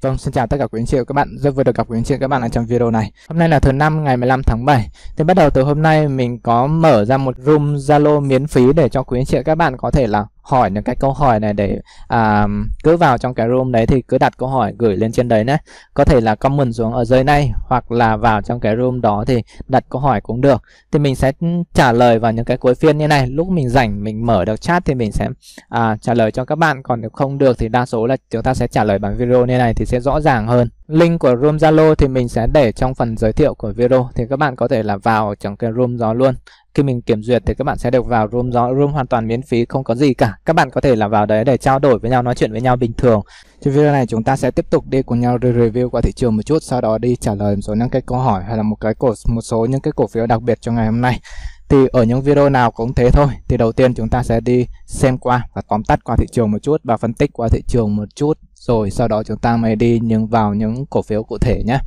Vâng, xin chào tất cả quý anh chị và các bạn. Rất vui được gặp quý anh chị và các bạn ở trong video này. Hôm nay là thứ năm ngày 15 tháng 7. Thì bắt đầu từ hôm nay mình có mở ra một room Zalo miễn phí để cho quý anh chị và các bạn có thể là hỏi những cái câu hỏi này để cứ vào trong cái room đấy thì cứ đặt câu hỏi gửi lên trên đấy nhé. Có thể là comment xuống ở dưới này hoặc là vào trong cái room đó thì đặt câu hỏi cũng được. Thì mình sẽ trả lời vào những cái cuối phiên như này. Lúc mình rảnh mình mở được chat thì mình sẽ trả lời cho các bạn. Còn nếu không được thì đa số là chúng ta sẽ trả lời bằng video như này thì sẽ rõ ràng hơn. Link của room Zalo thì mình sẽ để trong phần giới thiệu của video thì các bạn có thể là vào trong cái room đó luôn. Khi mình kiểm duyệt thì các bạn sẽ được vào room đó, room hoàn toàn miễn phí, không có gì cả. Các bạn có thể là vào đấy để trao đổi với nhau, nói chuyện với nhau bình thường. Trong video này chúng ta sẽ tiếp tục đi cùng nhau review qua thị trường một chút, sau đó đi trả lời một số những cái câu hỏi hay là một số những cái cổ phiếu đặc biệt cho ngày hôm nay. Thì ở những video nào cũng thế thôi. Thì đầu tiên chúng ta sẽ đi xem qua và tóm tắt qua thị trường một chút và phân tích qua thị trường một chút. Rồi sau đó chúng ta mới đi vào những cổ phiếu cụ thể nhé.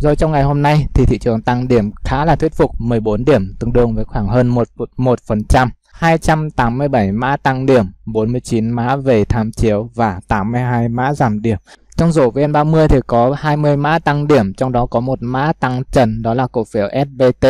Rồi trong ngày hôm nay thì thị trường tăng điểm khá là thuyết phục, 14 điểm tương đương với khoảng hơn 1%. 287 mã tăng điểm, 49 mã về tham chiếu và 82 mã giảm điểm. Trong rổ VN30 thì có 20 mã tăng điểm, trong đó có một mã tăng trần đó là cổ phiếu SBT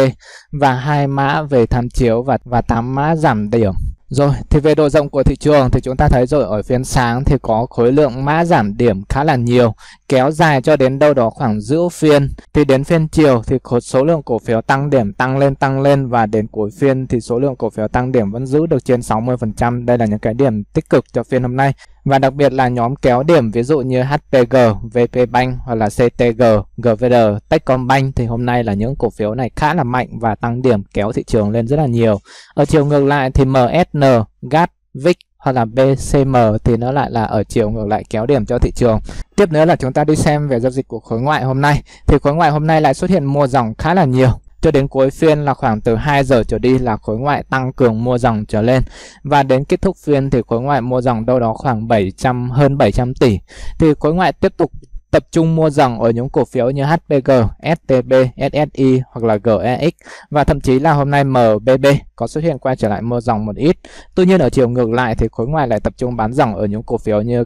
và 2 mã về tham chiếu và 8 mã giảm điểm. Rồi thì về độ rộng của thị trường thì chúng ta thấy rồi, ở phiên sáng thì có khối lượng mã giảm điểm khá là nhiều, kéo dài cho đến đâu đó khoảng giữa phiên. Thì đến phiên chiều thì số lượng cổ phiếu tăng điểm tăng lên và đến cuối phiên thì số lượng cổ phiếu tăng điểm vẫn giữ được trên 60%. Đây là những cái điểm tích cực cho phiên hôm nay. Và đặc biệt là nhóm kéo điểm ví dụ như HPG, VPBank hoặc là CTG, GVR, Techcombank thì hôm nay là những cổ phiếu này khá là mạnh và tăng điểm kéo thị trường lên rất là nhiều. Ở chiều ngược lại thì MSN, GAS, VIC hoặc là BCM thì nó lại là ở chiều ngược lại kéo điểm cho thị trường. Tiếp nữa là chúng ta đi xem về giao dịch của khối ngoại hôm nay. Thì khối ngoại hôm nay lại xuất hiện mua dòng khá là nhiều. Cho đến cuối phiên là khoảng từ 2 giờ trở đi là khối ngoại tăng cường mua dòng trở lên. Và đến kết thúc phiên thì khối ngoại mua dòng đâu đó khoảng hơn 700 tỷ. Thì khối ngoại tiếp tục tập trung mua dòng ở những cổ phiếu như HPG, STB, SSI hoặc là GEX. Và thậm chí là hôm nay MBB có xuất hiện quay trở lại mua dòng một ít. Tuy nhiên ở chiều ngược lại thì khối ngoại lại tập trung bán dòng ở những cổ phiếu như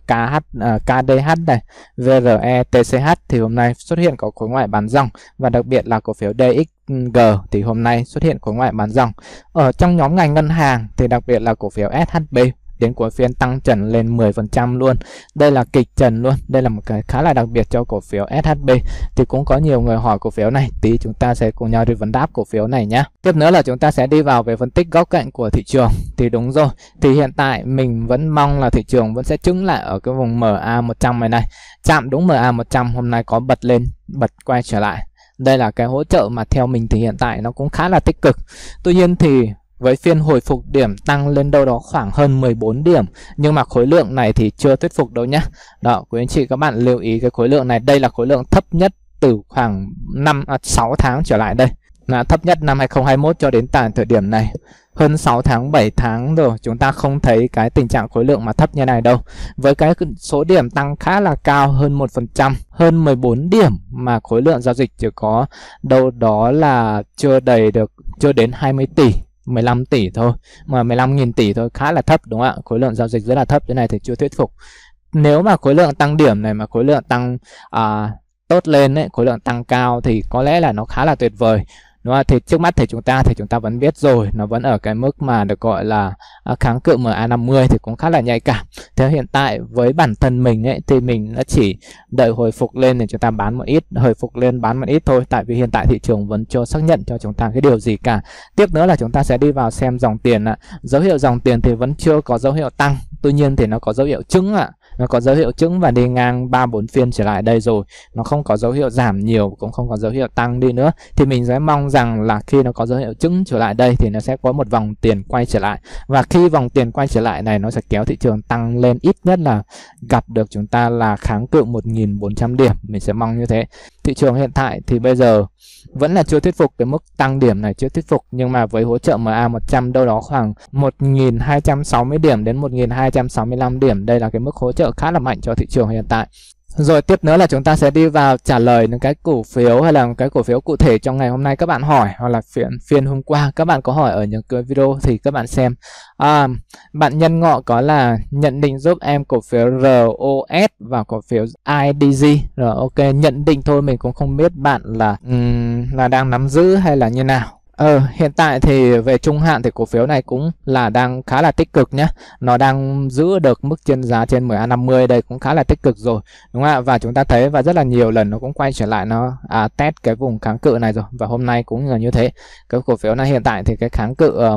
KDH này, VRE, TCH thì hôm nay xuất hiện có khối ngoại bán dòng. Và đặc biệt là cổ phiếu DXG thì hôm nay xuất hiện khối ngoại bán dòng. Ở trong nhóm ngành ngân hàng thì đặc biệt là cổ phiếu SHB đến cuối phiên tăng trần lên 10% luôn. Đây là kịch trần luôn. Đây là một cái khá là đặc biệt cho cổ phiếu SHB. Thì cũng có nhiều người hỏi cổ phiếu này. Tí chúng ta sẽ cùng nhau đi vấn đáp cổ phiếu này nhé. Tiếp nữa là chúng ta sẽ đi vào về phân tích góc cạnh của thị trường. Thì đúng rồi. Thì hiện tại mình vẫn mong là thị trường vẫn sẽ chứng lại ở cái vùng MA100 này này. Chạm đúng MA100 hôm nay có bật lên, bật quay trở lại. Đây là cái hỗ trợ mà theo mình thì hiện tại nó cũng khá là tích cực. Tuy nhiên thì với phiên hồi phục điểm tăng lên đâu đó khoảng hơn 14 điểm. Nhưng mà khối lượng này thì chưa thuyết phục đâu nhé. Đó, quý anh chị các bạn lưu ý cái khối lượng này. Đây là khối lượng thấp nhất từ khoảng 6 tháng trở lại đây. Là thấp nhất năm 2021 cho đến tại thời điểm này. Hơn 6 tháng, 7 tháng rồi chúng ta không thấy cái tình trạng khối lượng mà thấp như này đâu. Với cái số điểm tăng khá là cao hơn 1%, hơn 14 điểm mà khối lượng giao dịch chỉ có đâu đó là chưa đến 20 tỷ. 15 tỷ thôi, mà 15.000 tỷ thôi, khá là thấp đúng không ạ? Khối lượng giao dịch rất là thấp, thế này thì chưa thuyết phục. Nếu mà khối lượng tăng điểm này mà khối lượng tăng tốt lên ấy, khối lượng tăng cao thì có lẽ là nó khá là tuyệt vời. Đúng không? Thì trước mắt thì chúng ta vẫn biết rồi, nó vẫn ở cái mức mà được gọi là kháng cự MA50 thì cũng khá là nhạy cảm. Thế hiện tại với bản thân mình ấy thì mình đã chỉ đợi hồi phục lên thì chúng ta bán một ít, hồi phục lên bán một ít thôi, tại vì hiện tại thị trường vẫn chưa xác nhận cho chúng ta cái điều gì cả. Tiếp nữa là chúng ta sẽ đi vào xem dòng tiền ạ. Dấu hiệu dòng tiền thì vẫn chưa có dấu hiệu tăng, tuy nhiên thì nó có dấu hiệu chứng ạ. Nó có dấu hiệu chứng và đi ngang 3-4 phiên trở lại đây rồi. Nó không có dấu hiệu giảm nhiều, cũng không có dấu hiệu tăng đi nữa. Thì mình sẽ mong rằng là khi nó có dấu hiệu chứng trở lại đây thì nó sẽ có một vòng tiền quay trở lại. Và khi vòng tiền quay trở lại này nó sẽ kéo thị trường tăng lên, ít nhất là gặp được chúng ta là kháng cự 1.400 điểm. Mình sẽ mong như thế. Thị trường hiện tại thì bây giờ vẫn là chưa thuyết phục, cái mức tăng điểm này chưa thuyết phục. Nhưng mà với hỗ trợ MA100 đâu đó khoảng 1.260 điểm đến 1.265 điểm. Đây là cái mức hỗ trợ khá là mạnh cho thị trường hiện tại. Rồi tiếp nữa là chúng ta sẽ đi vào trả lời những cái cổ phiếu hay là cái cổ phiếu cụ thể trong ngày hôm nay các bạn hỏi, hoặc là phiên hôm qua các bạn có hỏi ở những cái video thì các bạn xem. Bạn Nhân Ngọ có là nhận định giúp em cổ phiếu ROS và cổ phiếu IDG. Rồi ok, nhận định thôi, mình cũng không biết bạn là đang nắm giữ hay là như nào. Hiện tại thì về trung hạn thì cổ phiếu này cũng là đang khá là tích cực nhé. Nó đang giữ được mức trên giá trên 10A50, đây cũng khá là tích cực rồi, đúng không ạ? Và chúng ta thấy và rất là nhiều lần nó cũng quay trở lại, nó test cái vùng kháng cự này rồi. Và hôm nay cũng là như thế. Cái cổ phiếu này hiện tại thì cái kháng cự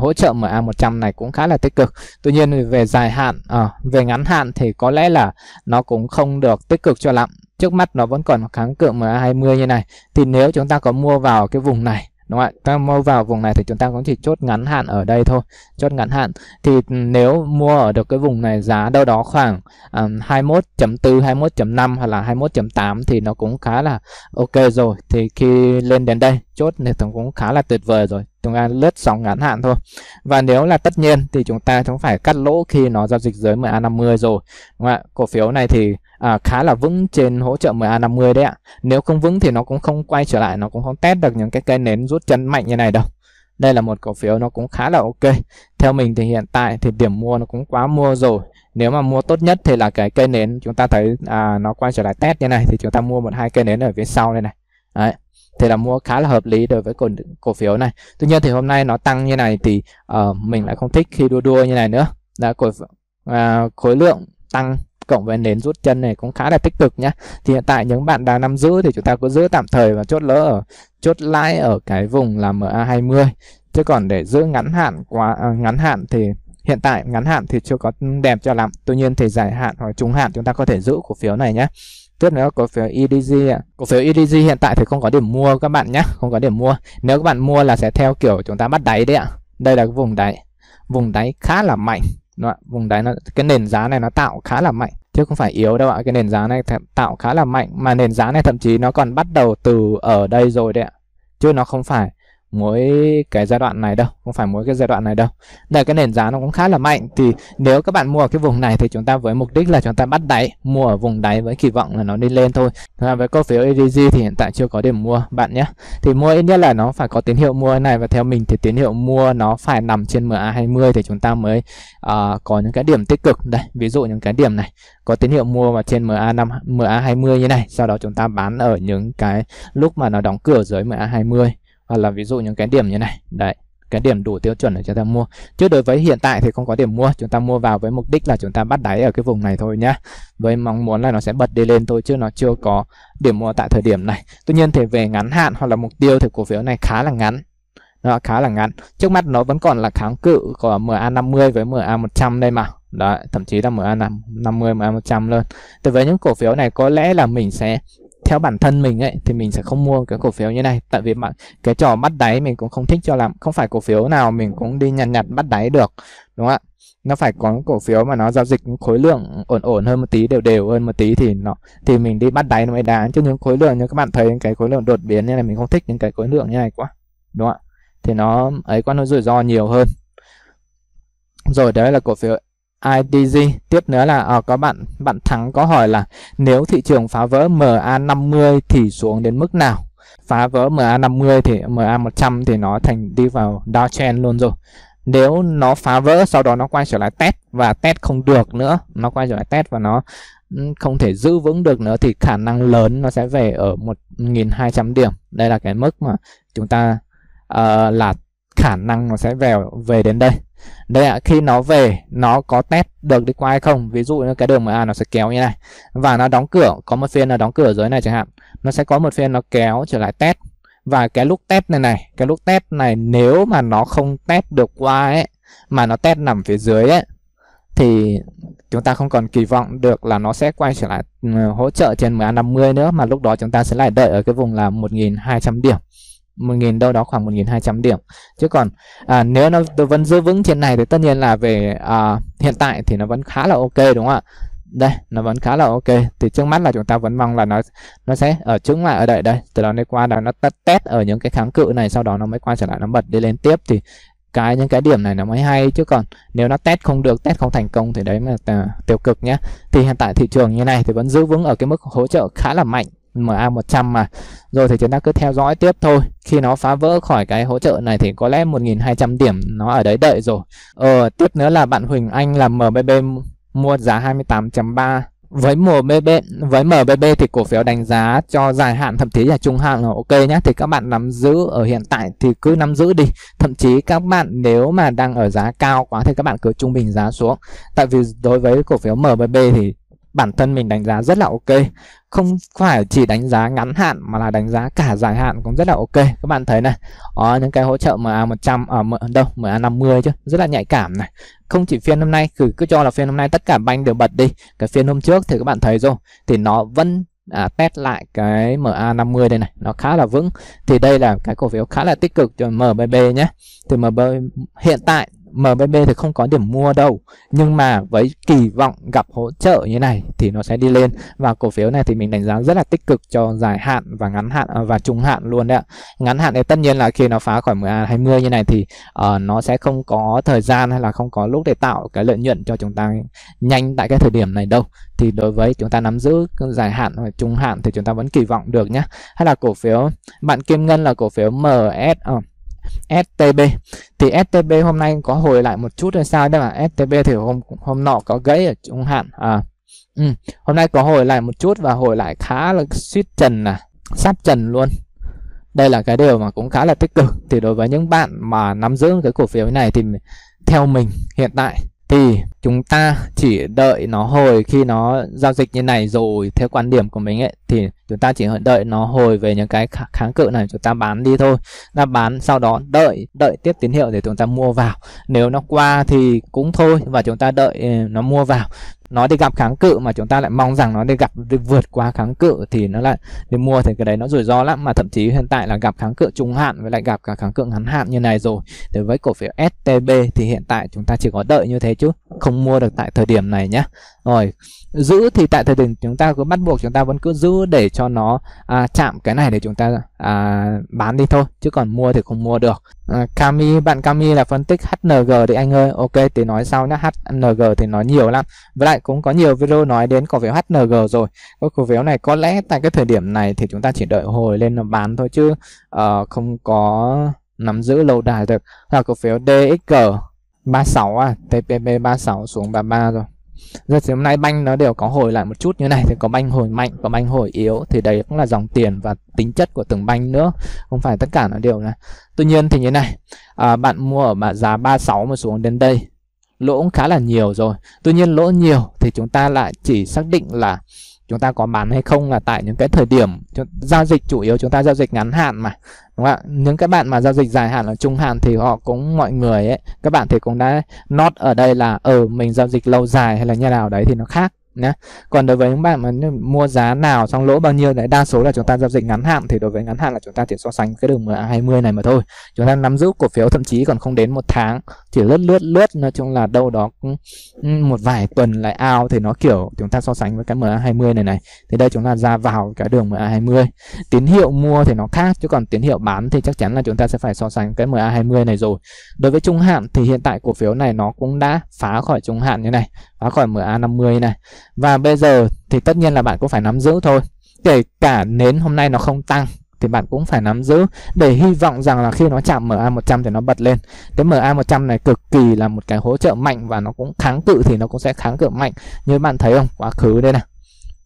hỗ trợ MA100 này cũng khá là tích cực. Tuy nhiên về dài hạn, về ngắn hạn thì có lẽ là nó cũng không được tích cực cho lắm. Trước mắt nó vẫn còn kháng cự MA20 như này. Thì nếu chúng ta có mua vào cái vùng này, đúng không ạ, ta mua vào vùng này thì chúng ta cũng chỉ chốt ngắn hạn ở đây thôi. Chốt ngắn hạn thì nếu mua ở được cái vùng này giá đâu đó khoảng 21.4, 21.5 hoặc là 21.8 thì nó cũng khá là ok rồi. Thì khi lên đến đây chốt thì cũng khá là tuyệt vời rồi, chúng ta lướt sóng ngắn hạn thôi. Và nếu là tất nhiên thì chúng ta cũng phải cắt lỗ khi nó giao dịch dưới MA50 rồi, đúng không ạ? Cổ phiếu này thì khá là vững trên hỗ trợ MA50 đấy ạ. Nếu không vững thì nó cũng không quay trở lại, nó cũng không test được những cái cây nến rút chân mạnh như này đâu. Đây là một cổ phiếu nó cũng khá là ok. Theo mình thì hiện tại thì điểm mua nó cũng quá mua rồi. Nếu mà mua tốt nhất thì là cái cây nến chúng ta thấy nó quay trở lại test như này thì chúng ta mua một hai cây nến ở phía sau đây này. Đấy, thì là mua khá là hợp lý đối với cổ phiếu này. Tuy nhiên thì hôm nay nó tăng như này thì mình lại không thích khi đua như này nữa. Đã khối lượng tăng cộng với nến rút chân này cũng khá là tích cực nhá. Thì hiện tại những bạn đang nắm giữ thì chúng ta cứ giữ tạm thời và chốt lãi ở cái vùng là MA20. Chứ còn để giữ ngắn hạn quá ngắn hạn thì hiện tại ngắn hạn thì chưa có đẹp cho lắm. Tuy nhiên thì dài hạn hoặc trung hạn chúng ta có thể giữ cổ phiếu này nhé. Tiếp nữa cổ phiếu EDG ạ. Cổ phiếu EDG hiện tại thì không có điểm mua các bạn nhé, không có điểm mua. Nếu các bạn mua là sẽ theo kiểu chúng ta bắt đáy đấy ạ. Đây là cái vùng đáy khá là mạnh. Đúng không? Vùng đáy nó, cái nền giá này nó tạo khá là mạnh chứ không phải yếu đâu ạ. Cái nền giá này tạo khá là mạnh, mà nền giá này thậm chí nó còn bắt đầu từ ở đây rồi đấy ạ, chứ nó không phải mỗi cái giai đoạn này đâu, không phải mỗi cái giai đoạn này đâu. Đây, cái nền giá nó cũng khá là mạnh. Thì nếu các bạn mua ở cái vùng này thì chúng ta với mục đích là chúng ta bắt đáy, mua ở vùng đáy với kỳ vọng là nó đi lên thôi. Và với cổ phiếu EDG thì hiện tại chưa có điểm mua bạn nhé. Thì mua ít nhất là nó phải có tín hiệu mua này, và theo mình thì tín hiệu mua nó phải nằm trên MA20 thì chúng ta mới có những cái điểm tích cực. Đây, ví dụ những cái điểm này có tín hiệu mua vào trên MA20 như này, sau đó chúng ta bán ở những cái lúc mà nó đóng cửa dưới MA20. Hoặc là ví dụ những cái điểm như này. Đấy, cái điểm đủ tiêu chuẩn để chúng ta mua. Chứ đối với hiện tại thì không có điểm mua. Chúng ta mua vào với mục đích là chúng ta bắt đáy ở cái vùng này thôi nhá, với mong muốn là nó sẽ bật đi lên thôi, chứ nó chưa có điểm mua tại thời điểm này. Tuy nhiên thì về ngắn hạn hoặc là mục tiêu thì cổ phiếu này khá là ngắn. Đó, khá là ngắn. Trước mắt nó vẫn còn là kháng cự của MA50 với MA100 đây mà. Đó, thậm chí là MA50, MA100 luôn. Thì với những cổ phiếu này có lẽ là mình sẽ, theo bản thân mình ấy, thì mình sẽ không mua cái cổ phiếu như này. Tại vì cái trò bắt đáy mình cũng không thích cho lắm. Không phải cổ phiếu nào mình cũng đi nhặt bắt đáy được, đúng không ạ? Nó phải có cổ phiếu mà nó giao dịch khối lượng ổn hơn một tí, đều hơn một tí thì mình đi bắt đáy nó mới đáng. Chứ những khối lượng như các bạn thấy, những cái khối lượng đột biến như này mình không thích, những cái khối lượng như này quá, đúng không ạ? Thì nó ấy quá, nó rủi ro nhiều hơn. Rồi đấy là cổ phiếu IDG. Tiếp nữa là có bạn Thắng có hỏi là nếu thị trường phá vỡ MA50 thì xuống đến mức nào? Phá vỡ MA50 thì MA100 thì nó thành đi vào downtrend luôn rồi. Nếu nó phá vỡ sau đó nó quay trở lại test và test không được nữa, nó quay trở lại test và nó không thể giữ vững được nữa thì khả năng lớn nó sẽ về ở 1.200 điểm. Đây là cái mức mà chúng ta là khả năng nó sẽ về đến đây. Đây ạ, khi nó về nó có test được đi qua hay không. Ví dụ như cái đường MA nó sẽ kéo như này và nó đóng cửa, có một phiên nó đóng cửa dưới này chẳng hạn, nó sẽ có một phiên nó kéo trở lại test. Và cái lúc test này, cái lúc test này nếu mà nó không test được qua ấy, mà nó test nằm phía dưới ấy, thì chúng ta không còn kỳ vọng được là nó sẽ quay trở lại hỗ trợ trên MA50 nữa, mà lúc đó chúng ta sẽ lại đợi ở cái vùng là 1.200 điểm, 1.000 đâu đó khoảng 1.200 điểm. Chứ còn nếu nó vẫn giữ vững trên này thì tất nhiên là về hiện tại thì nó vẫn khá là ok, đúng không ạ? Đây, nó vẫn khá là ok. Thì trước mắt là chúng ta vẫn mong là nó sẽ ở trứng lại ở đây, từ đó đến qua là nó test ở những cái kháng cự này, sau đó nó mới quay trở lại nó bật đi lên tiếp. Thì những cái điểm này nó mới hay, chứ còn nếu nó test không được, test không thành công thì đấy mà tiêu cực nhé. Thì hiện tại thị trường như này thì vẫn giữ vững ở cái mức hỗ trợ khá là mạnh MA 100 mà. Rồi thì chúng ta cứ theo dõi tiếp thôi. Khi nó phá vỡ khỏi cái hỗ trợ này thì có lẽ 1.200 điểm nó ở đấy đợi rồi. Tiếp nữa là bạn Huỳnh Anh làm MBB mua giá 28.3. Với MBB thì cổ phiếu đánh giá cho dài hạn, thậm chí là trung hạn là ok nhé. Thì các bạn nắm giữ ở hiện tại thì cứ nắm giữ đi. Thậm chí các bạn nếu mà đang ở giá cao quá thì các bạn cứ trung bình giá xuống. Tại vì đối với cổ phiếu MBB thì bản thân mình đánh giá rất là ok, không phải chỉ đánh giá ngắn hạn mà là đánh giá cả dài hạn cũng rất là ok. Các bạn thấy này, những cái hỗ trợ MA 100 ở MA 50 chứ rất là nhạy cảm này. Không chỉ phiên hôm nay, cứ cho là phiên hôm nay tất cả banh đều bật đi. Cái phiên hôm trước thì các bạn thấy rồi, thì nó vẫn test lại cái MA 50 đây này, nó khá là vững. Thì đây là cái cổ phiếu khá là tích cực cho MBB nhé. Thì MBB hiện tại MBB thì không có điểm mua đâu, nhưng mà với kỳ vọng gặp hỗ trợ như này thì nó sẽ đi lên. Và cổ phiếu này thì mình đánh giá rất là tích cực cho dài hạn và ngắn hạn và trung hạn luôn đấy ạ. Ngắn hạn thì tất nhiên là khi nó phá khỏi MA 20 như này thì nó sẽ không có thời gian hay là không có lúc để tạo cái lợi nhuận cho chúng ta nhanh tại cái thời điểm này đâu. Thì đối với chúng ta nắm giữ dài hạn và trung hạn thì chúng ta vẫn kỳ vọng được nhé. Hay là cổ phiếu bạn Kim Ngân là cổ phiếu STB. Thì STB hôm nay có hồi lại một chút hay sao đây mà. STB thì hôm nọ có gãy ở trung hạn hôm nay có hồi lại một chút và hồi lại khá là suýt trần, sắp trần luôn. Đây là cái điều mà cũng khá là tích cực. Thì đối với những bạn mà nắm giữ cái cổ phiếu này thì theo mình hiện tại thì chúng ta chỉ đợi nó hồi khi nó giao dịch như này rồi. Theo quan điểm của mình ấy, thì chúng ta chỉ đợi nó hồi về những cái kháng cự này chúng ta bán đi thôi. Ta bán sau đó đợi tiếp tín hiệu để chúng ta mua vào. Nếu nó qua thì cũng thôi, và chúng ta đợi nó mua vào. Nó đi gặp kháng cự mà chúng ta lại mong rằng nó đi vượt qua kháng cự thì nó lại đi mua, thì cái đấy nó rủi ro lắm. Mà thậm chí hiện tại là gặp kháng cự trung hạn với lại gặp cả kháng cự ngắn hạn như này rồi. Đối với cổ phiếu STB thì hiện tại chúng ta chỉ có đợi như thế chứ không mua được tại thời điểm này nhé. Rồi giữ thì tại thời điểm chúng ta cứ bắt buộc chúng ta vẫn cứ giữ để cho nó chạm cái này để chúng ta bán đi thôi, chứ còn mua thì không mua được. Bạn Kami là phân tích HNG thì anh ơi, ok thì nói sau nhé. HNG thì nói nhiều lắm, với lại cũng có nhiều video nói đến cổ phiếu HNG rồi. Cái cổ phiếu này có lẽ tại cái thời điểm này thì chúng ta chỉ đợi hồi lên nó bán thôi, chứ không có nắm giữ lâu dài được. Là cổ phiếu DXG 36 TPB 36 xuống 33 rồi. Giờ thì hôm nay banh nó đều có hồi lại một chút như này, thì có banh hồi mạnh, có banh hồi yếu, thì đấy cũng là dòng tiền và tính chất của từng banh nữa, không phải tất cả nó đều là. Tuy nhiên thì như này, bạn mua ở giá 36 mà xuống đến đây lỗ cũng khá là nhiều rồi. Tuy nhiên lỗ nhiều thì chúng ta lại chỉ xác định là chúng ta có bán hay không là tại những cái thời điểm giao dịch. Chủ yếu chúng ta giao dịch ngắn hạn mà, đúng không ạ? Những các bạn mà giao dịch dài hạn là trung hạn thì họ cũng, mọi người ấy, các bạn thì cũng đã note ở đây là mình giao dịch lâu dài hay là như nào đấy thì nó khác nhé. Còn đối với những bạn mà mua giá nào xong lỗ bao nhiêu đấy, đa số là chúng ta giao dịch ngắn hạn. Thì đối với ngắn hạn là chúng ta chỉ so sánh cái đường MA 20 này mà thôi. Chúng ta nắm giữ cổ phiếu thậm chí còn không đến một tháng, chỉ lướt, nói chung là đâu đó một vài tuần lại out, thì nó kiểu chúng ta so sánh với cái MA 20 này. Thì đây chúng ta ra vào cái đường MA 20. Tín hiệu mua thì nó khác, chứ còn tín hiệu bán thì chắc chắn là chúng ta sẽ phải so sánh cái MA 20 này rồi. Đối với trung hạn thì hiện tại cổ phiếu này nó cũng đã phá khỏi trung hạn như này, phá khỏi MA 50 này. Và bây giờ thì tất nhiên là bạn cũng phải nắm giữ thôi. Kể cả nến hôm nay nó không tăng thì bạn cũng phải nắm giữ, để hy vọng rằng là khi nó chạm MA 100 thì nó bật lên. Cái MA 100 này cực kỳ là một cái hỗ trợ mạnh, và nó cũng kháng cự thì nó cũng sẽ kháng cự mạnh. Như bạn thấy không, quá khứ đây này,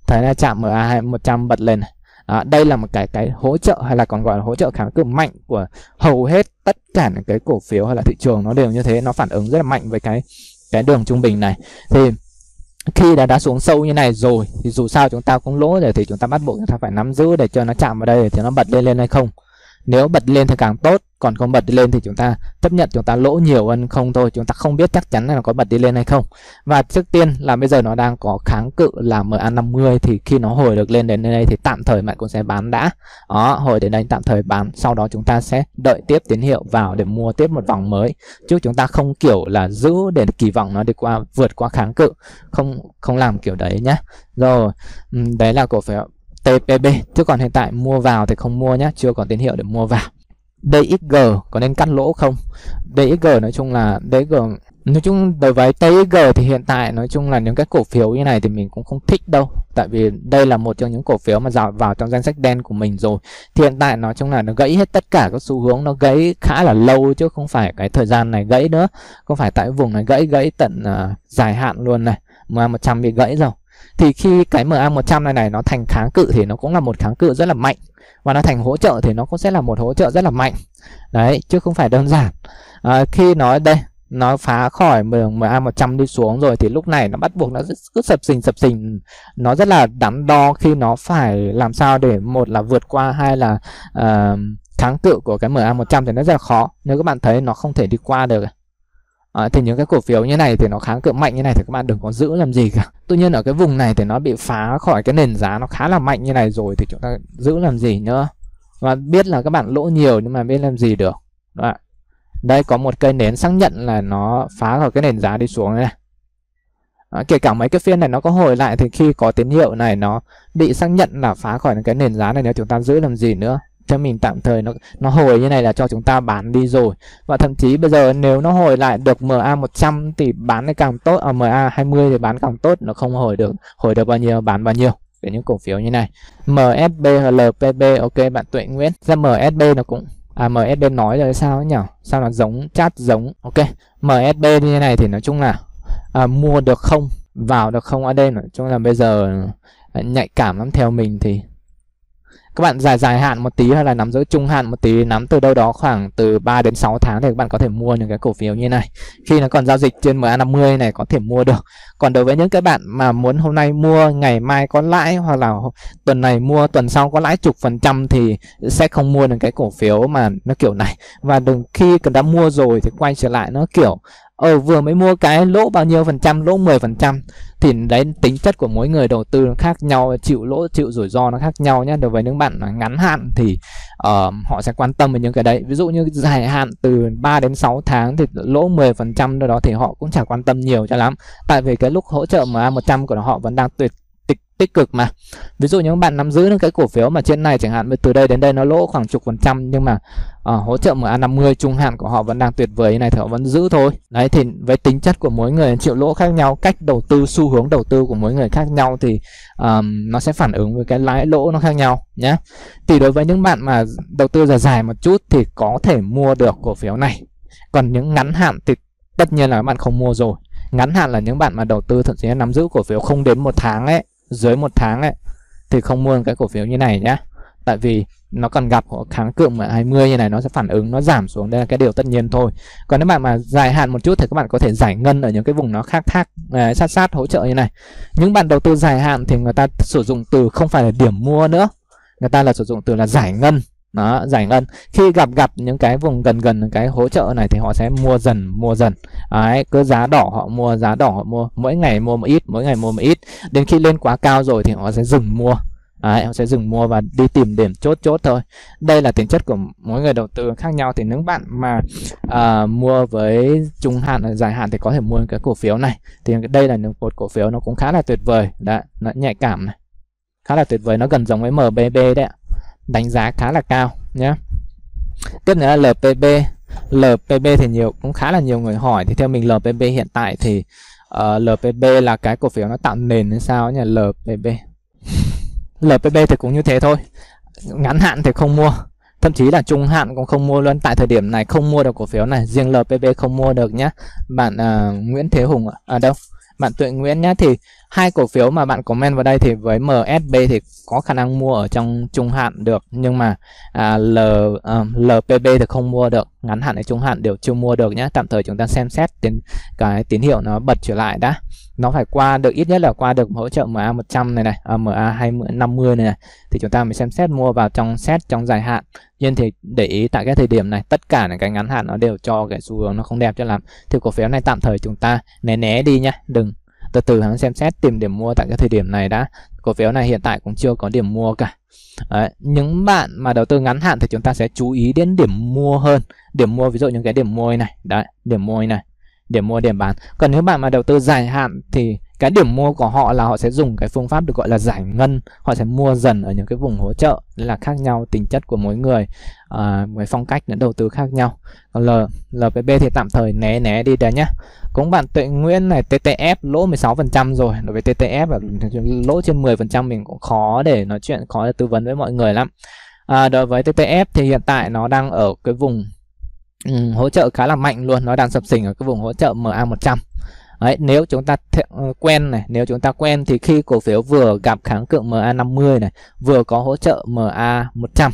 thấy là chạm MA 100 bật lên này. Đây là một cái hỗ trợ, hay là còn gọi là hỗ trợ kháng cự mạnh của hầu hết tất cả những cái cổ phiếu hay là thị trường, nó đều như thế. Nó phản ứng rất là mạnh với cái đường trung bình này. Thì khi đã xuống sâu như này rồi thì dù sao chúng ta cũng lỗ rồi, thì chúng ta bắt buộc chúng ta phải nắm giữ để cho nó chạm vào đây thì nó bật lên hay không. Nếu bật lên thì càng tốt, còn không bật đi lên thì chúng ta chấp nhận chúng ta lỗ nhiều hơn không thôi. Chúng ta không biết chắc chắn là nó có bật đi lên hay không. Và trước tiên là bây giờ nó đang có kháng cự là MA 50, thì khi nó hồi được lên đến đây thì tạm thời bạn cũng sẽ bán đã. Hồi đến đây tạm thời bán, sau đó chúng ta sẽ đợi tiếp tín hiệu vào để mua tiếp một vòng mới, chứ chúng ta không kiểu là giữ để kỳ vọng nó đi qua, vượt qua kháng cự, không làm kiểu đấy nhá. Rồi, đấy là cổ phiếu TPB. Chứ còn hiện tại mua vào thì không mua nhé, chưa có tín hiệu để mua vào. DXG có nên cắt lỗ không? DXG nói chung là đối với TXG thì hiện tại nói chung là những cái cổ phiếu như này thì mình cũng không thích đâu. Tại vì đây là một trong những cổ phiếu mà dạo vào trong danh sách đen của mình rồi. Thì hiện tại nói chung là nó gãy hết tất cả các xu hướng, nó gãy khá là lâu chứ không phải cái thời gian này gãy nữa. Không phải tại vùng này gãy tận dài hạn luôn này. MA100 bị gãy rồi. Thì khi cái MA100 này nó thành kháng cự thì nó cũng là một kháng cự rất là mạnh. Và nó thành hỗ trợ thì nó cũng sẽ là một hỗ trợ rất là mạnh. Đấy, chứ không phải đơn giản. Khi nói đây, nó phá khỏi MA100 đi xuống rồi thì lúc này nó bắt buộc nó cứ sập sình. Nó rất là đắn đo khi nó phải làm sao để một là vượt qua, hai là kháng cự của cái MA100 thì nó rất là khó. Nếu các bạn thấy nó không thể đi qua được thì những cái cổ phiếu như này thì nó kháng cự mạnh như này thì các bạn đừng có giữ làm gì cả. Tuy nhiên ở cái vùng này thì nó bị phá khỏi cái nền giá nó khá là mạnh như này rồi thì chúng ta giữ làm gì nữa. Và biết là các bạn lỗ nhiều nhưng mà biết làm gì được. Đó. Đây có một cây nến xác nhận là nó phá khỏi cái nền giá đi xuống này. Kể cả mấy cái phiên này nó có hồi lại thì khi có tín hiệu này nó bị xác nhận là phá khỏi cái nền giá này nếu chúng ta giữ làm gì nữa. Cho mình tạm thời nó hồi như này là cho chúng ta bán đi rồi. Và thậm chí bây giờ nếu nó hồi lại được MA100 thì bán thì càng tốt, MA20 thì bán càng tốt, nó không hồi được bao nhiêu bán bao nhiêu. Để những cổ phiếu như này. MSB, LPB, ok bạn Tuệ Nguyễn. Ra MSB nó cũng MSB nói rồi sao nhỉ? Sao nó giống chat giống. Ok. MSB như thế này thì nói chung là mua được không, vào được không ở đây nói chung là bây giờ nhạy cảm lắm. Theo mình thì các bạn dài hạn một tí hay là nắm giữ trung hạn một tí, nắm từ đâu đó khoảng từ 3 đến 6 tháng thì các bạn có thể mua những cái cổ phiếu như này. Khi nó còn giao dịch trên MA50 này có thể mua được. Còn đối với những cái bạn mà muốn hôm nay mua ngày mai có lãi hoặc là tuần này mua tuần sau có lãi chục % thì sẽ không mua những cái cổ phiếu mà nó kiểu này. Và đừng khi cần đã mua rồi thì quay trở lại nó kiểu vừa mới mua cái lỗ bao nhiêu %, lỗ 10%. Thì đấy, tính chất của mỗi người đầu tư nó khác nhau, chịu lỗ, chịu rủi ro nó khác nhau nhé. Đối với những bạn ngắn hạn thì họ sẽ quan tâm về những cái đấy. Ví dụ như dài hạn từ 3 đến 6 tháng thì lỗ 10% đâu đó thì họ cũng chả quan tâm nhiều cho lắm. Tại vì cái lúc hỗ trợ MA100 của họ vẫn đang tích cực mà. Ví dụ như bạn nắm giữ những cái cổ phiếu mà trên này chẳng hạn, từ đây đến đây nó lỗ khoảng chục % nhưng mà hỗ trợ MA50 trung hạn của họ vẫn đang tuyệt vời như này thì họ vẫn giữ thôi. Đấy, thì với tính chất của mỗi người chịu lỗ khác nhau, cách đầu tư, xu hướng đầu tư của mỗi người khác nhau thì nó sẽ phản ứng với cái lãi lỗ nó khác nhau nhé. Thì đối với những bạn mà đầu tư dài một chút thì có thể mua được cổ phiếu này. Còn những ngắn hạn thì tất nhiên là các bạn không mua rồi. Ngắn hạn là những bạn mà đầu tư thậm chí nắm giữ cổ phiếu không đến một tháng ấy, dưới một tháng ấy thì không mua cái cổ phiếu như này nhé. Tại vì nó còn gặp kháng cự MA20 như này, nó sẽ phản ứng, nó giảm xuống, đây là cái điều tất nhiên thôi. Còn nếu bạn mà dài hạn một chút thì các bạn có thể giải ngân ở những cái vùng nó sát hỗ trợ như này. Những bạn đầu tư dài hạn thì người ta sử dụng từ không phải là điểm mua nữa, người ta là sử dụng từ là giải ngân. Đó, giải ngân khi gặp những cái vùng gần cái hỗ trợ này thì họ sẽ mua dần. Đấy, cứ giá đỏ họ mua, mỗi ngày mua một ít, đến khi lên quá cao rồi thì họ sẽ dừng mua. Đấy, họ sẽ dừng mua và đi tìm điểm chốt thôi. Đây là tính chất của mỗi người đầu tư khác nhau. Thì những bạn mà mua với trung hạn, dài hạn thì có thể mua cái cổ phiếu này. Thì đây là một cổ phiếu nó cũng khá là tuyệt vời. Đấy, nó nhạy cảm này, khá là tuyệt vời, nó gần giống với MBB đấy ạ, đánh giá khá là cao nhé. Tiếp nữa là LPB thì cũng khá là nhiều người hỏi. Thì theo mình LPB hiện tại thì LPB là cái cổ phiếu nó tạo nền hay sao nhỉ? LPB thì cũng như thế thôi, ngắn hạn thì không mua, thậm chí là trung hạn cũng không mua luôn. Tại thời điểm này không mua được cổ phiếu này, riêng LPB không mua được nhé bạn Nguyễn Thế Hùng ở đâu, bạn Tuệ Nguyễn nhé. Thì hai cổ phiếu mà bạn comment vào đây thì với MSB thì có khả năng mua ở trong trung hạn được, nhưng mà LPB thì không mua được, ngắn hạn hay trung hạn đều chưa mua được nhé. Tạm thời chúng ta xem xét đến cái tín hiệu nó bật trở lại đã, nó phải qua được, ít nhất là qua được hỗ trợ MA100 này MA50 này thì chúng ta mới xem xét mua vào trong set trong dài hạn. Nhưng thì để ý tại cái thời điểm này tất cả những cái ngắn hạn nó đều cho cái xu hướng nó không đẹp cho lắm, thì cổ phiếu này tạm thời chúng ta né đi nhá, đừng, từ từ hắn xem xét tìm điểm mua tại cái thời điểm này đã. Cổ phiếu này hiện tại cũng chưa có điểm mua cả. Đấy, những bạn mà đầu tư ngắn hạn thì chúng ta sẽ chú ý đến điểm mua hơn, điểm mua ví dụ những cái điểm mua này, đấy, điểm mua này, điểm mua điểm bán. Còn nếu bạn mà đầu tư dài hạn thì Cái điểm mua của họ là họ sẽ dùng cái phương pháp được gọi là giải ngân, họ sẽ mua dần ở những cái vùng hỗ trợ, là khác nhau tính chất của mỗi người, với phong cách đầu tư khác nhau. Còn LPB thì tạm thời né đi đấy nhá. Cũng bạn Tuệ Nguyễn này, TTF lỗ 16% rồi. Đối với TTF là lỗ trên 10% mình cũng khó để nói chuyện, khó để tư vấn với mọi người lắm. Đối với TTF thì hiện tại nó đang ở cái vùng hỗ trợ khá là mạnh luôn, nó đang sập sình ở cái vùng hỗ trợ MA100. Đấy, nếu chúng ta quen này, nếu chúng ta quen thì khi cổ phiếu vừa gặp kháng cự MA50 này, vừa có hỗ trợ MA100,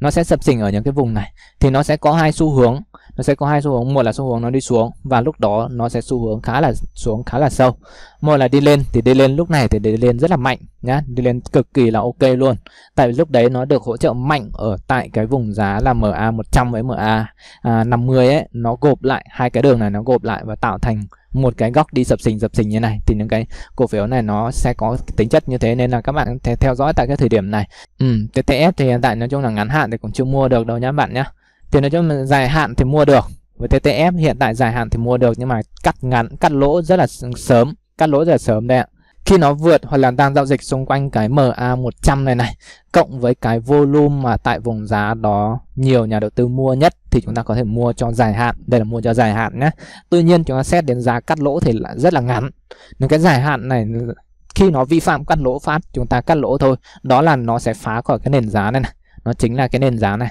nó sẽ sập sình ở những cái vùng này thì nó sẽ có hai xu hướng. Nó sẽ có hai xu hướng, một là xu hướng nó đi xuống và lúc đó nó sẽ xu hướng khá là xuống khá là sâu. Một là đi lên, thì đi lên lúc này thì đi lên rất là mạnh nhá, đi lên cực kỳ là ok luôn. Tại vì lúc đấy nó được hỗ trợ mạnh ở tại cái vùng giá là MA100 với MA50 ấy, nó gộp lại hai cái đường này, nó gộp lại và tạo thành một cái góc đi sập sình như này, thì những cái cổ phiếu này nó sẽ có tính chất như thế, nên là các bạn theo dõi tại cái thời điểm này. TTF thì hiện tại nói chung là ngắn hạn thì cũng chưa mua được đâu nhá bạn nhá. Thì nói chung là dài hạn thì mua được. Với TTF hiện tại dài hạn thì mua được, nhưng mà cắt lỗ rất là sớm, cắt lỗ rất là sớm đây ạ. Khi nó vượt hoặc là đang giao dịch xung quanh cái MA100 này, cộng với cái volume mà tại vùng giá đó nhiều nhà đầu tư mua nhất, thì chúng ta có thể mua cho dài hạn. Đây là mua cho dài hạn nhé. Tuy nhiên chúng ta xét đến giá cắt lỗ thì là rất là ngắn. Những cái dài hạn này khi nó vi phạm cắt lỗ phát, chúng ta cắt lỗ thôi, đó là nó sẽ phá khỏi cái nền giá này. Nó chính là cái nền giá này,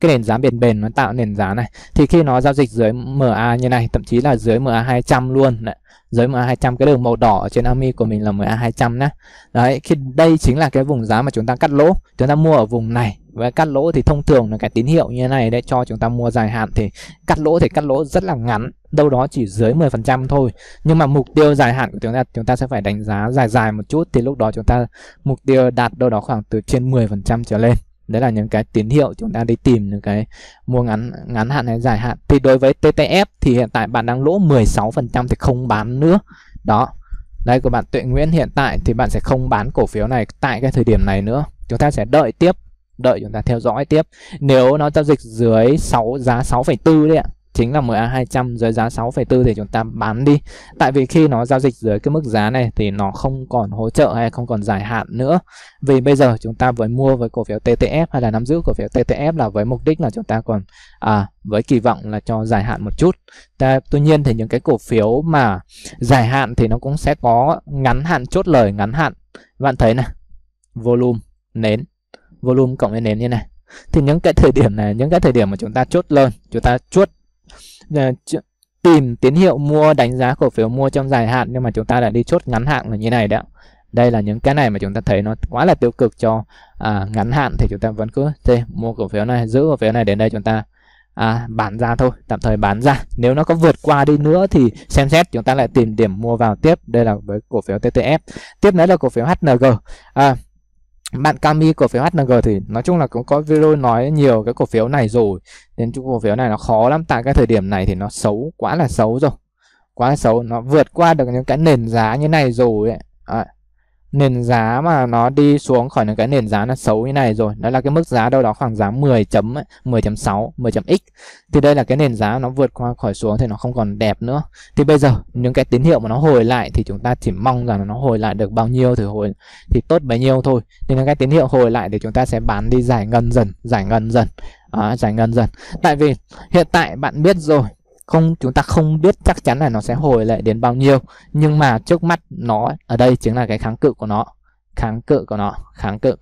cái nền giá bền bền nó tạo nền giá này. Thì khi nó giao dịch dưới MA như này, thậm chí là dưới MA200 luôn đấy. Dưới MA200, cái đường màu đỏ ở trên AMI của mình là MA200 nhá. Đấy, khi đây chính là cái vùng giá mà chúng ta cắt lỗ. Chúng ta mua ở vùng này và cắt lỗ thì thông thường là cái tín hiệu như này để cho chúng ta mua dài hạn, thì cắt lỗ rất là ngắn, đâu đó chỉ dưới 10% thôi. Nhưng mà mục tiêu dài hạn của chúng ta sẽ phải đánh giá dài một chút, thì lúc đó chúng ta mục tiêu đạt đâu đó khoảng từ trên 10% trở lên. Đấy là những cái tín hiệu chúng ta đi tìm những cái mua ngắn hạn hay dài hạn. Thì đối với TTF thì hiện tại bạn đang lỗ 16% thì không bán nữa. Đó. Đây của bạn Tuệ Nguyễn, hiện tại thì bạn sẽ không bán cổ phiếu này tại cái thời điểm này nữa. Chúng ta sẽ đợi tiếp, đợi chúng ta theo dõi tiếp. Nếu nó giao dịch dưới giá 6,4 đấy ạ, chính là MA200 dưới giá 6,4 thì chúng ta bán đi. Tại vì khi nó giao dịch dưới cái mức giá này thì nó không còn hỗ trợ hay không còn dài hạn nữa. Vì bây giờ chúng ta vừa mua với cổ phiếu TTF hay là nắm giữ cổ phiếu TTF là với mục đích là chúng ta còn với kỳ vọng là cho dài hạn một chút. Tuy nhiên thì những cái cổ phiếu mà dài hạn thì nó cũng sẽ có ngắn hạn chốt lời ngắn hạn. Bạn thấy này, volume nến, volume cộng với nến như này. Thì những cái thời điểm này, những cái thời điểm mà chúng ta chốt lời, chúng ta chốt tìm tín hiệu mua, đánh giá cổ phiếu mua trong dài hạn, nhưng mà chúng ta đã đi chốt ngắn hạn là như này đấy. Đây là những cái này mà chúng ta thấy nó quá là tiêu cực cho ngắn hạn, thì chúng ta vẫn cứ mua cổ phiếu này, giữ cổ phiếu này đến đây chúng ta bán ra thôi, tạm thời bán ra. Nếu nó có vượt qua đi nữa thì xem xét chúng ta lại tìm điểm mua vào tiếp. Đây là với cổ phiếu TTF. Tiếp nữa là cổ phiếu HNG. Bạn Kami, cổ phiếu HNG thì nói chung là cũng có video nói nhiều cái cổ phiếu này rồi, nên cổ phiếu này nó khó lắm. Tại cái thời điểm này thì nó xấu, quá là xấu rồi, quá là xấu. Nó vượt qua được những cái nền giá như này rồi ấy. Nền giá mà nó đi xuống khỏi những cái nền giá nó xấu như này rồi. Đó là cái mức giá đâu đó khoảng giá 10.6, 10.x. Thì đây là cái nền giá nó vượt qua khỏi xuống thì nó không còn đẹp nữa. Thì bây giờ những cái tín hiệu mà nó hồi lại thì chúng ta chỉ mong rằng nó hồi lại được bao nhiêu thì tốt bấy nhiêu thôi. Thì những cái tín hiệu hồi lại thì chúng ta sẽ bán đi, giải ngân dần. Tại vì hiện tại bạn biết rồi, chúng ta không biết chắc chắn là nó sẽ hồi lại đến bao nhiêu, nhưng mà trước mắt nó ở đây chính là cái kháng cự của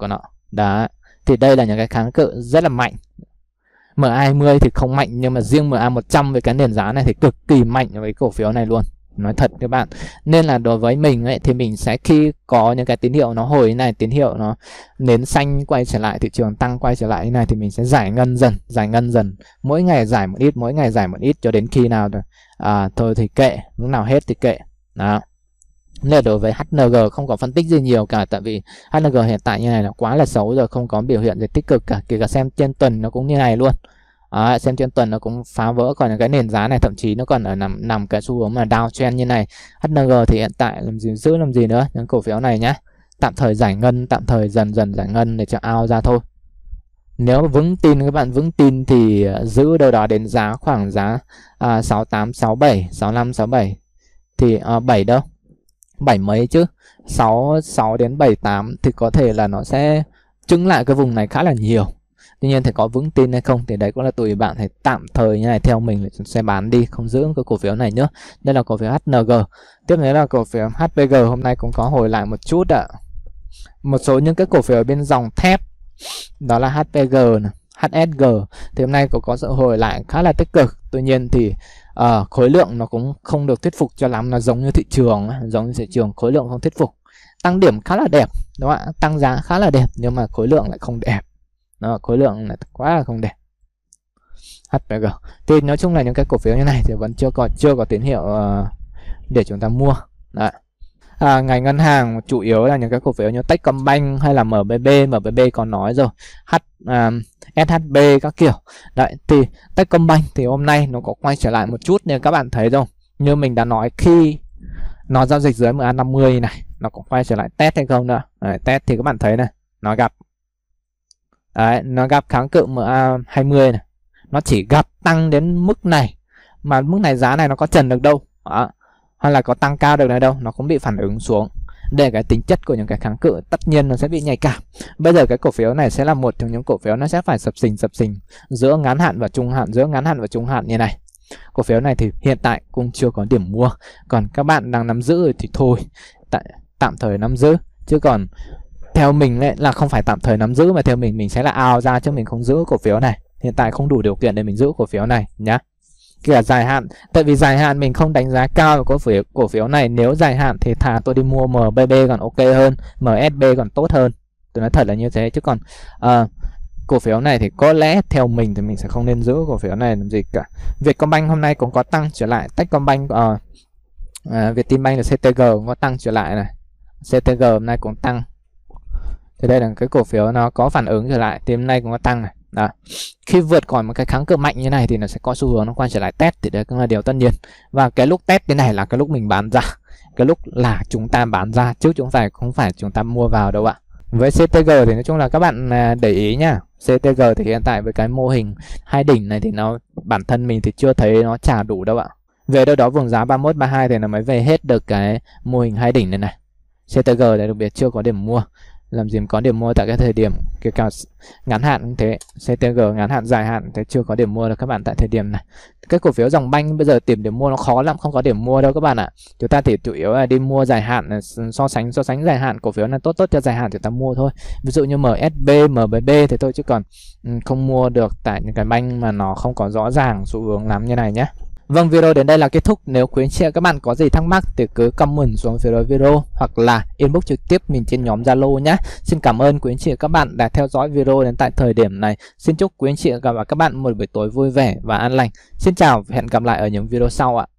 nó. Đó. Thì đây là những cái kháng cự rất là mạnh. MA20 thì không mạnh, nhưng mà riêng MA100 với cái nền giá này thì cực kỳ mạnh với cổ phiếu này luôn. Nói thật các bạn. Nên là đối với mình ấy, thì mình sẽ khi có những cái tín hiệu nó hồi này, tín hiệu nó nến xanh quay trở lại, thị trường tăng quay trở lại như này, thì mình sẽ giải ngân dần. Mỗi ngày giải một ít, cho đến khi nào thôi thì kệ, lúc nào hết thì kệ. Đó. Nên là đối với HNG không có phân tích gì nhiều cả. Tại vì HNG hiện tại như này là quá là xấu rồi, không có biểu hiện gì tích cực cả. Kể cả xem trên tuần nó cũng như này luôn. Xem trên tuần nó cũng phá vỡ còn cái nền giá này, thậm chí nó còn ở nằm cái xu hướng mà downtrend như này. HNG thì hiện tại làm gì giữ làm gì nữa, những cổ phiếu này nhá, tạm thời giải ngân, tạm thời dần giải ngân để cho out ra thôi. Nếu vững tin, các bạn vững tin thì giữ đâu đó đến giá khoảng giá 68 67, 65 67 thì 7 đâu. bảy mấy chứ, 6 đến 78 thì có thể là nó sẽ trứng lại cái vùng này khá là nhiều. Tuy nhiên thì có vững tin hay không thì đấy cũng là tùy bạn, thì tạm thời như này theo mình sẽ bán đi, không giữ cái cổ phiếu này nữa. Đây là cổ phiếu HNG. Tiếp theo là cổ phiếu HPG, hôm nay cũng có hồi lại một chút ạ. Một số những cái cổ phiếu bên dòng thép đó là HPG, HSG thì hôm nay cũng có sự hồi lại khá là tích cực. Tuy nhiên thì khối lượng nó cũng không được thuyết phục cho lắm, nó giống như thị trường, khối lượng không thuyết phục. Tăng điểm khá là đẹp, đúng không ạ? Tăng giá khá là đẹp nhưng mà khối lượng lại không đẹp. Đó, khối lượng là quá là không đẹp. HPG thì nói chung là những cái cổ phiếu như này thì vẫn chưa có tín hiệu để chúng ta mua. Đấy. Ngành ngân hàng chủ yếu là những cái cổ phiếu như Techcombank hay là MBB có nói rồi, SHB các kiểu. Đấy, thì Techcombank thì hôm nay nó có quay trở lại một chút nên các bạn thấy rồi, như mình đã nói khi nó giao dịch dưới MA50 này, nó có quay trở lại test hay không nữa. Đấy, test thì các bạn thấy này, nó gặp kháng cự MA20 này, nó chỉ gặp tăng đến mức này, mà mức này giá này nó có trần được đâu. Đó. Hay là có tăng cao được này đâu, nó cũng bị phản ứng xuống. Để cái tính chất của những cái kháng cự tất nhiên nó sẽ bị nhạy cảm. Bây giờ cái cổ phiếu này sẽ là một trong những cổ phiếu nó sẽ phải sập sình giữa ngắn hạn và trung hạn, như này. Cổ phiếu này thì hiện tại cũng chưa có điểm mua, còn các bạn đang nắm giữ rồi thì thôi, tạm thời nắm giữ. Chứ còn theo mình ấy, là không phải tạm thời nắm giữ, mà theo mình sẽ là ao ra chứ mình không giữ cổ phiếu này. Hiện tại không đủ điều kiện để mình giữ cổ phiếu này nhá. Kìa dài hạn, tại vì dài hạn mình không đánh giá cao cổ phiếu này. Nếu dài hạn thì thà tôi đi mua MBB còn ok hơn, MSB còn tốt hơn. Tôi nói thật là như thế, chứ còn cổ phiếu này thì có lẽ theo mình thì mình sẽ không nên giữ cổ phiếu này làm gì cả. Vietcombank hôm nay cũng có tăng trở lại, Techcombank, Vietinbank và CTG cũng có tăng trở lại này. CTG hôm nay cũng tăng. Thì đây là cái cổ phiếu nó có phản ứng trở lại, thì hôm nay cũng có tăng này. Đó. Khi vượt khỏi một cái kháng cự mạnh như này thì nó sẽ có xu hướng nó quay trở lại test, thì đấy cũng là điều tất nhiên. Và cái lúc test thế này là cái lúc mình bán ra, cái lúc là chúng ta bán ra chứ chúng ta không phải chúng ta mua vào đâu ạ. Với CTG thì nói chung là các bạn để ý nhá, CTG thì hiện tại với cái mô hình hai đỉnh này thì nó bản thân mình thì chưa thấy nó trả đủ đâu ạ. Về đâu đó vùng giá 31-32 thì nó mới về hết được cái mô hình hai đỉnh này này. CTG này đặc biệt chưa có điểm mua, làm gì có điểm mua tại cái thời điểm kể cả ngắn hạn cũng thế, CTG ngắn hạn dài hạn thế chưa có điểm mua được các bạn tại thời điểm này. Cái cổ phiếu dòng banh bây giờ tìm điểm mua nó khó lắm, không có điểm mua đâu các bạn ạ. Chúng ta thì chủ yếu là đi mua dài hạn, so sánh dài hạn, cổ phiếu là tốt cho dài hạn thì ta mua thôi. Ví dụ như MSB, MBB thì tôi chứ còn không mua được tại những cái banh mà nó không có rõ ràng xu hướng lắm như này nhé. Vâng, video đến đây là kết thúc. Nếu quý anh chị các bạn có gì thắc mắc thì cứ comment xuống phía dưới video hoặc là inbox trực tiếp mình trên nhóm Zalo nhé. Xin cảm ơn quý anh chị các bạn đã theo dõi video đến tại thời điểm này. Xin chúc quý anh chị và các bạn một buổi tối vui vẻ và an lành. Xin chào và hẹn gặp lại ở những video sau ạ.